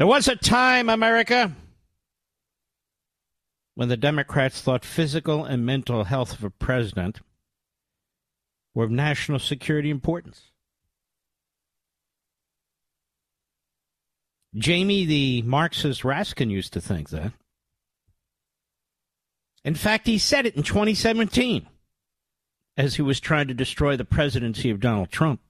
There was a time, America, when the Democrats thought physical and mental health of a president were of national security importance. Jamie the Marxist Raskin used to think that. In fact, he said it in 2017 as he was trying to destroy the presidency of Donald Trump.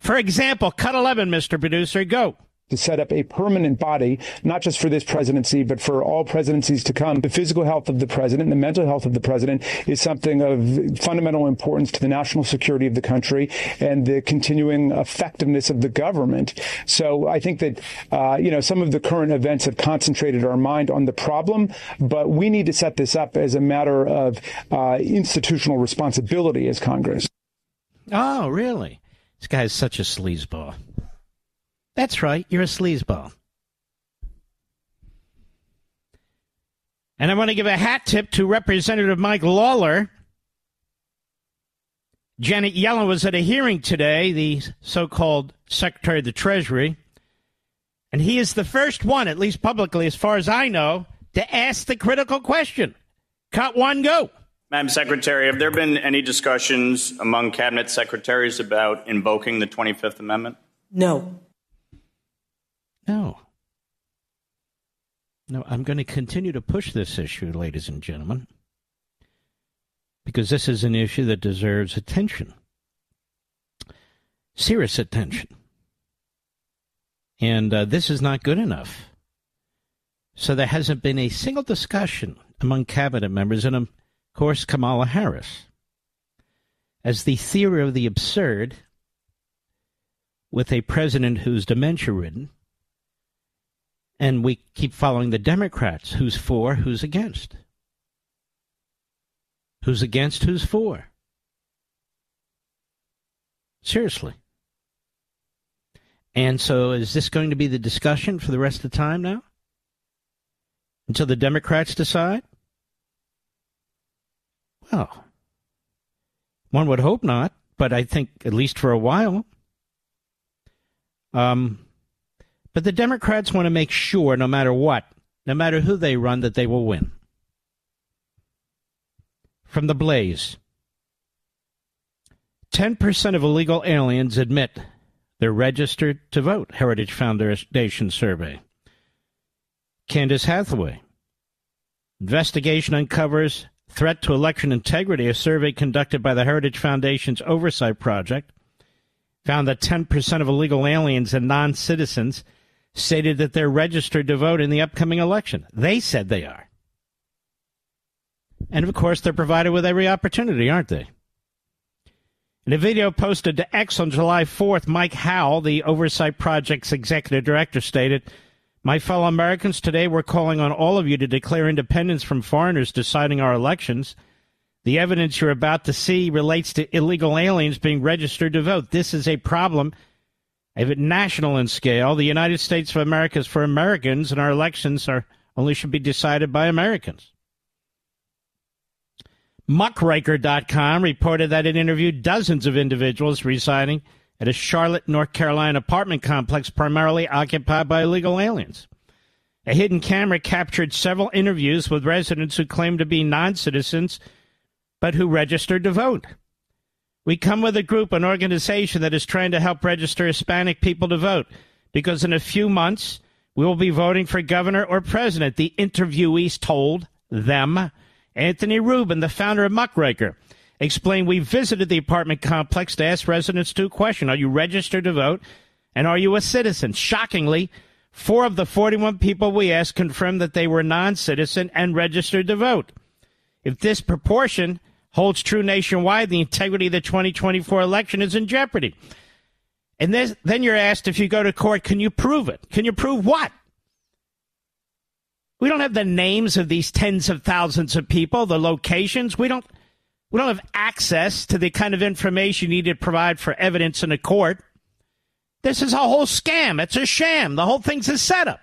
For example, cut 11, Mr. Producer, go. To set up a permanent body, not just for this presidency, but for all presidencies to come. The physical health of the president, the mental health of the president is something of fundamental importance to the national security of the country and the continuing effectiveness of the government. So I think that, some of the current events have concentrated our mind on the problem, but we need to set this up as a matter of institutional responsibility as Congress. Oh, really? This guy is such a sleazeball. That's right, you're a sleazeball. And I want to give a hat tip to Representative Mike Lawler. Janet Yellen was at a hearing today, the so-called Secretary of the Treasury, and he is the first one, at least publicly, as far as I know, to ask the critical question. Cut one, go. Madam Secretary, have there been any discussions among cabinet secretaries about invoking the 25th Amendment? No. No, I'm going to continue to push this issue, ladies and gentlemen, because this is an issue that deserves attention, serious attention. And this is not good enough. So there hasn't been a single discussion among cabinet members, and of course, Kamala Harris, as the theory of the absurd with a president who's dementia-ridden. And we keep following the Democrats. Who's for, who's against? Who's against, who's for? Seriously. And so is this going to be the discussion for the rest of the time now? Until the Democrats decide? Well, one would hope not, but I think at least for a while. But the Democrats want to make sure, no matter what, no matter who they run, that they will win. From the Blaze, 10% of illegal aliens admit they're registered to vote, Heritage Foundation survey. Candace Hathaway, investigation uncovers threat to election integrity. A survey conducted by the Heritage Foundation's Oversight Project found that 10% of illegal aliens and non-citizens stated that they're registered to vote in the upcoming election. They said they are. And, of course, they're provided with every opportunity, aren't they? In a video posted to X on July 4th, Mike Howell, the Oversight Project's executive director, stated, "My fellow Americans, today we're calling on all of you to declare independence from foreigners deciding our elections. The evidence you're about to see relates to illegal aliens being registered to vote. This is a problem of a national in scale. The United States of America is for Americans, and our elections are only should be decided by Americans." Muckraker.com reported that it interviewed dozens of individuals residing at a Charlotte, North Carolina apartment complex primarily occupied by illegal aliens. A hidden camera captured several interviews with residents who claimed to be non-citizens but who registered to vote. "We come with a group, an organization that is trying to help register Hispanic people to vote, because in a few months, we will be voting for governor or president," the interviewees told them. Anthony Rubin, the founder of Muckraker, explained, "We visited the apartment complex to ask residents two questions. Are you registered to vote? And are you a citizen?" Shockingly, 4 of the 41 people we asked confirmed that they were non-citizen and registered to vote. If this proportion holds true nationwide, the integrity of the 2024 election is in jeopardy. And then you're asked, if you go to court, can you prove it? Can you prove what? We don't have the names of these tens of thousands of people, the locations. We don't have access to the kind of information you need to provide for evidence in a court. This is a whole scam. It's a sham. The whole thing's a setup.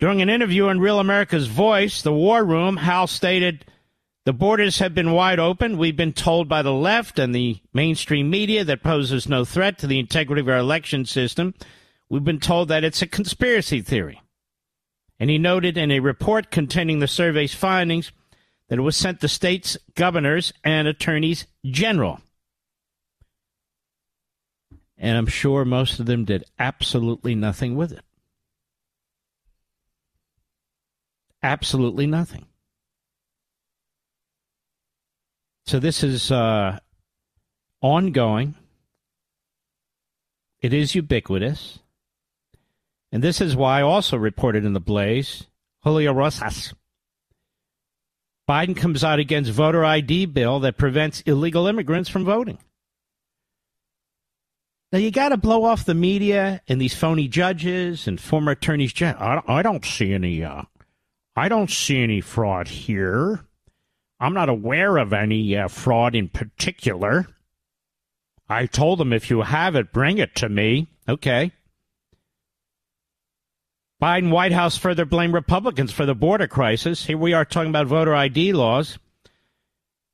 During an interview on Real America's Voice, The War Room, Howell stated The borders have been wide open. We've been told by the left and the mainstream media that poses no threat to the integrity of our election system. We've been told that it's a conspiracy theory. And he noted in a report containing the survey's findings that it was sent to states, governors, and attorneys general. And I'm sure most of them did absolutely nothing with it. Absolutely nothing. So this is ongoing. It is ubiquitous. And this is why, also reported in the Blaze, Julio Rosas. Biden comes out against voter ID bill that prevents illegal immigrants from voting. Now, you got to blow off the media and these phony judges and former attorneys general. I don't see any fraud here. I'm not aware of any fraud in particular. I told them, if you have it, bring it to me. Okay. Biden White House further blamed Republicans for the border crisis. Here we are talking about voter ID laws.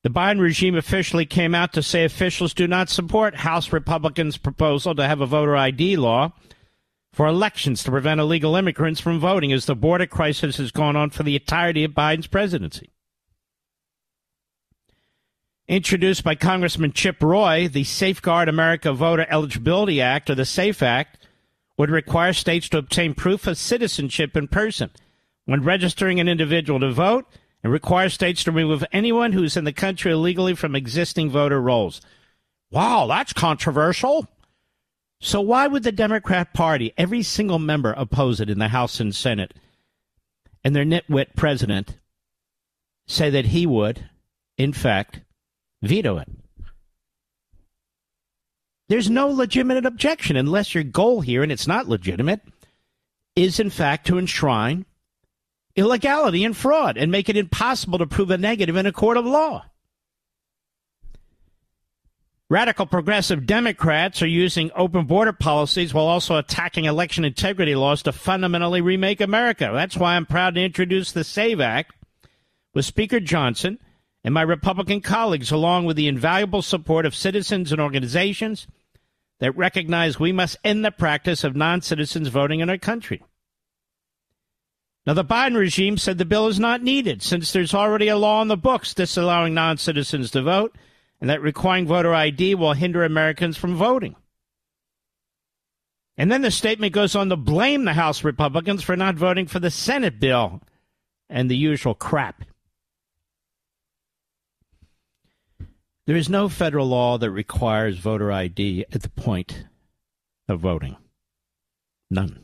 The Biden regime officially came out to say officials do not support House Republicans' proposal to have a voter ID law for elections to prevent illegal immigrants from voting, as the border crisis has gone on for the entirety of Biden's presidency. Introduced by Congressman Chip Roy, the Safeguard America Voter Eligibility Act, or the SAFE Act, would require states to obtain proof of citizenship in person when registering an individual to vote, and require states to remove anyone who's in the country illegally from existing voter rolls. Wow, that's controversial. So why would the Democrat Party, every single member, oppose it in the House and Senate? And their nitwit president say that he would, in fact, veto it. There's no legitimate objection unless your goal here, and it's not legitimate, is in fact to enshrine illegality and fraud and make it impossible to prove a negative in a court of law. Radical progressive Democrats are using open border policies while also attacking election integrity laws to fundamentally remake America. That's why I'm proud to introduce the SAVE Act with Speaker Johnson and my Republican colleagues, along with the invaluable support of citizens and organizations that recognize we must end the practice of non-citizens voting in our country. Now, the Biden regime said the bill is not needed since there's already a law on the books disallowing non-citizens to vote, and that requiring voter ID will hinder Americans from voting. And then the statement goes on to blame the House Republicans for not voting for the Senate bill and the usual crap. There is no federal law that requires voter ID at the point of voting. None.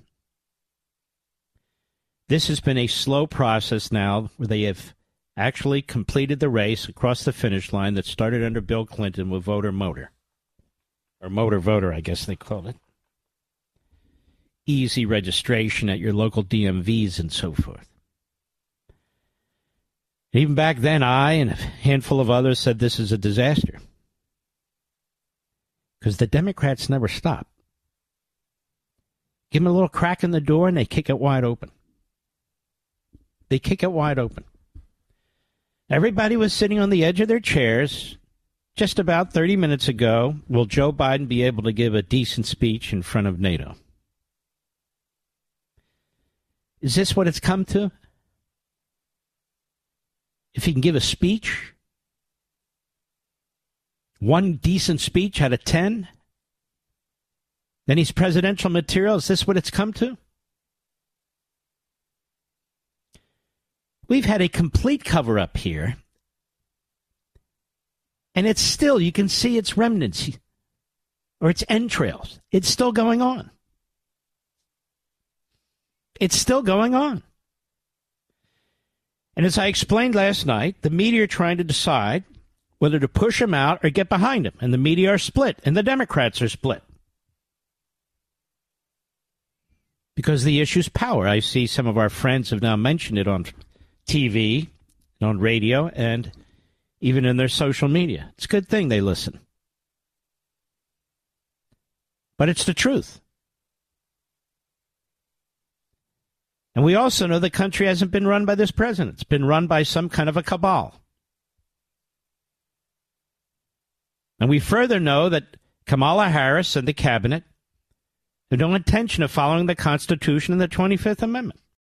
This has been a slow process now where they have actually completed the race across the finish line that started under Bill Clinton with voter-voter, I guess they called it. Easy registration at your local DMVs and so forth. And even back then, I and a handful of others said this is a disaster because the Democrats never stop. Give them a little crack in the door and they kick it wide open. They kick it wide open. Everybody was sitting on the edge of their chairs just about 30 minutes ago. Will Joe Biden be able to give a decent speech in front of NATO? Is this what it's come to? If he can give a speech, one decent speech out of 10, then he's presidential material. Is this what it's come to? We've had a complete cover-up here, and it's still, you can see its remnants, or its entrails. It's still going on. It's still going on. And as I explained last night, the media are trying to decide whether to push him out or get behind him, and the media are split, and the Democrats are split. Because the issue's power. I see some of our friends have now mentioned it on TV, and on radio, and even in their social media. It's a good thing they listen. But it's the truth. And we also know the country hasn't been run by this president. It's been run by some kind of a cabal. And we further know that Kamala Harris and the cabinet have no intention of following the Constitution and the 25th Amendment.